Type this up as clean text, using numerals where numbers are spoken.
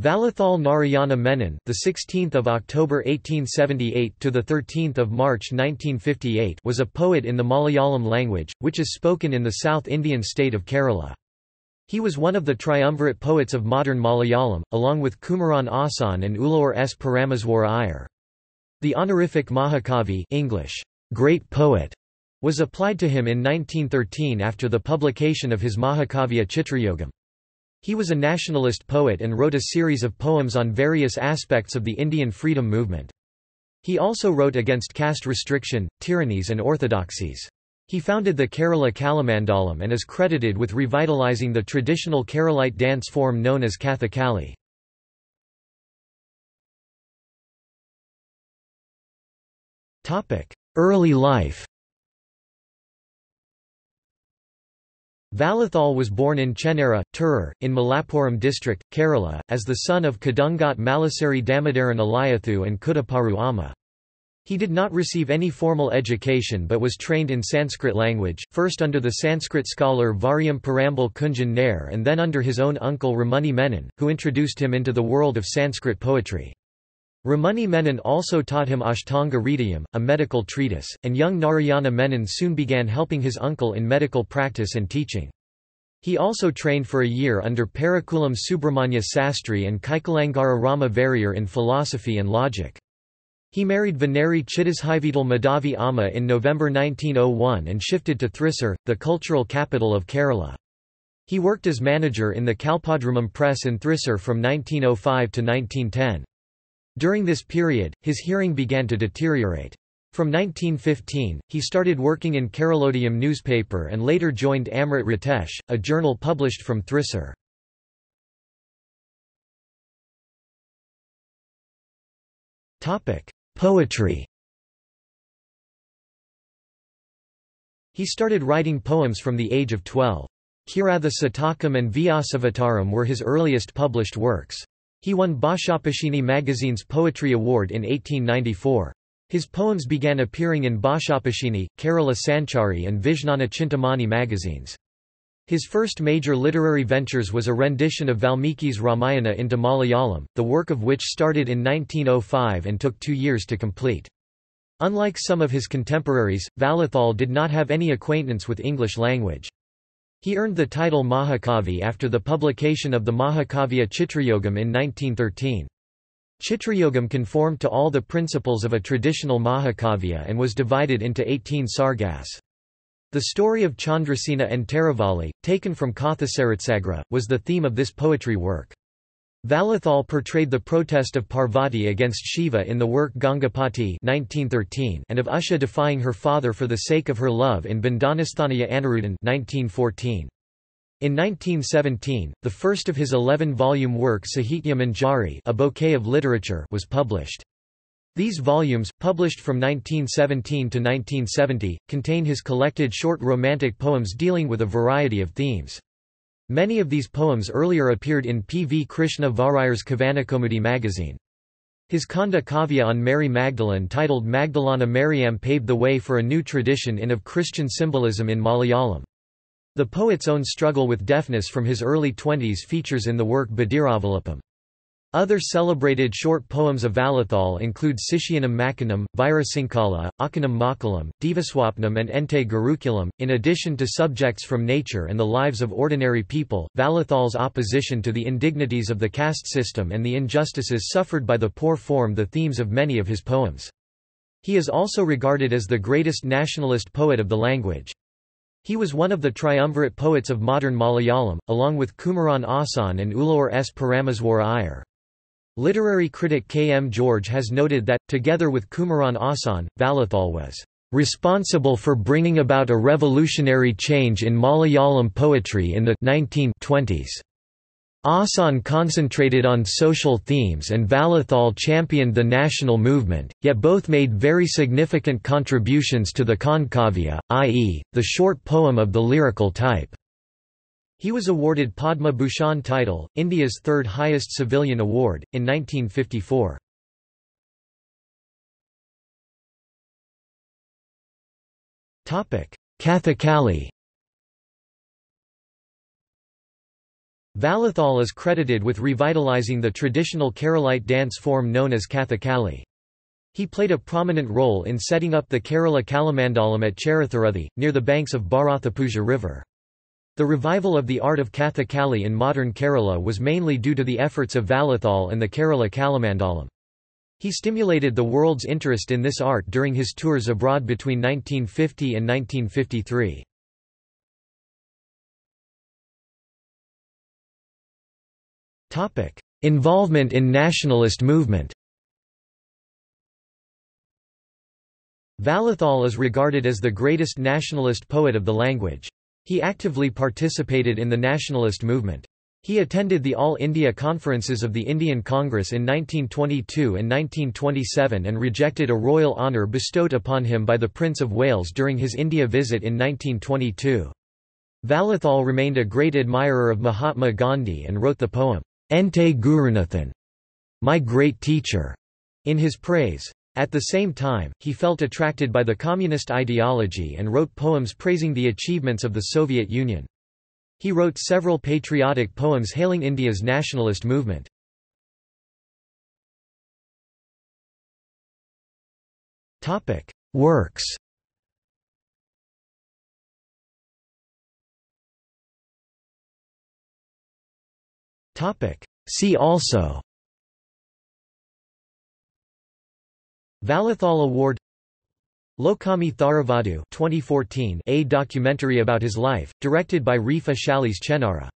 Vallathol Narayana Menon, the 16th of October 1878 to the 13th of March 1958, was a poet in the Malayalam language, which is spoken in the South Indian state of Kerala. He was one of the triumvirate poets of modern Malayalam, along with Kumaran Asan and Ulloor S. Parameswara Iyer. The honorific Mahakavi (English "great poet") was applied to him in 1913 after the publication of his Mahakavya Chitrayogam. He was a nationalist poet and wrote a series of poems on various aspects of the Indian freedom movement. He also wrote against caste restriction, tyrannies and orthodoxies. He founded the Kerala Kalamandalam and is credited with revitalizing the traditional Keralite dance form known as Kathakali. Early life. Vallathol was born in Chennara, Tirur, in Malappuram district, Kerala, as the son of Kadungat Malasari Damadaran Alayathu and Kuttaparu Amma. He did not receive any formal education but was trained in Sanskrit language, first under the Sanskrit scholar Varyam Parambal Kunjan Nair and then under his own uncle Ramani Menon, who introduced him into the world of Sanskrit poetry. Ramani Menon also taught him Ashtanga Ridiyam, a medical treatise, and young Narayana Menon soon began helping his uncle in medical practice and teaching. He also trained for a year under Parakulam Subramanya Sastri and Kaikalangara Rama Varier in philosophy and logic. He married Veneri Chittashaivital Madhavi Amma in November 1901 and shifted to Thrissur, the cultural capital of Kerala. He worked as manager in the Kalpadrumam press in Thrissur from 1905 to 1910. During this period, his hearing began to deteriorate. From 1915, he started working in Keralodium newspaper and later joined Amrit Ritesh, a journal published from Thrissur. Poetry. He started writing poems from the age of 12. Kiratha Satakam and Vyasavataram were his earliest published works. He won Bhashapashini magazine's Poetry Award in 1894. His poems began appearing in Bhashapashini, Kerala Sanchari and Vijnana Chintamani magazines. His first major literary ventures was a rendition of Valmiki's Ramayana into Malayalam, the work of which started in 1905 and took 2 years to complete. Unlike some of his contemporaries, Vallathol did not have any acquaintance with English language. He earned the title Mahakavi after the publication of the Mahakavya Chitrayogam in 1913. Chitrayogam conformed to all the principles of a traditional Mahakavya and was divided into 18 sargas. The story of Chandrasena and Taravali, taken from Kathasaritsagra, was the theme of this poetry work. Vallathol portrayed the protest of Parvati against Shiva in the work Gangapati 1913 and of Usha defying her father for the sake of her love in Bandhanasthaniya Anirudin 1914. In 1917, the first of his 11-volume work Sahitya Manjari, a bouquet of literature, was published. These volumes, published from 1917 to 1970, contain his collected short romantic poems dealing with a variety of themes. Many of these poems earlier appeared in P. V. Krishna Variyar's Kavanakomudi magazine. His Khanda Kavya on Mary Magdalene titled Magdalana Maryam paved the way for a new tradition in of Christian symbolism in Malayalam. The poet's own struggle with deafness from his early 20s features in the work Badiravalapam. Other celebrated short poems of Vallathol include Sishyanam Makanam, Virasinkala, Akanam Makalam, Divaswapnam, and Ente Gurukulam. In addition to subjects from nature and the lives of ordinary people, Vallathol's opposition to the indignities of the caste system and the injustices suffered by the poor form the themes of many of his poems. He is also regarded as the greatest nationalist poet of the language. He was one of the triumvirate poets of modern Malayalam, along with Kumaran Asan and Ulloor S. Parameswara Iyer. Literary critic K. M. George has noted that, together with Kumaran Asan, Vallathol was "...responsible for bringing about a revolutionary change in Malayalam poetry in the 1920s. Asan concentrated on social themes and Vallathol championed the national movement, yet both made very significant contributions to the Concavia, i.e., the short poem of the lyrical type." He was awarded Padma Bhushan title, India's third highest civilian award, in 1954. Kathakali. Vallathol is credited with revitalizing the traditional Keralite dance form known as Kathakali. He played a prominent role in setting up the Kerala Kalamandalam at Cherathuruthi, near the banks of Bharathapuja River. The revival of the art of Kathakali in modern Kerala was mainly due to the efforts of Vallathol and the Kerala Kalamandalam. He stimulated the world's interest in this art during his tours abroad between 1950 and 1953. Involvement in nationalist movement. Vallathol is regarded as the greatest nationalist poet of the language. He actively participated in the nationalist movement. He attended the All India Conferences of the Indian Congress in 1922 and 1927 and rejected a royal honour bestowed upon him by the Prince of Wales during his India visit in 1922. Vallathol remained a great admirer of Mahatma Gandhi and wrote the poem, "Ente Gurunathan", my great teacher, in his praise. At the same time, he felt attracted by the communist ideology and wrote poems praising the achievements of the Soviet Union. He wrote several patriotic poems hailing India's nationalist movement. Topic: Works. Topic: See also. Vallathol Award, Lokami Tharavadu 2014, a documentary about his life, directed by Rifa Shalies Chenara.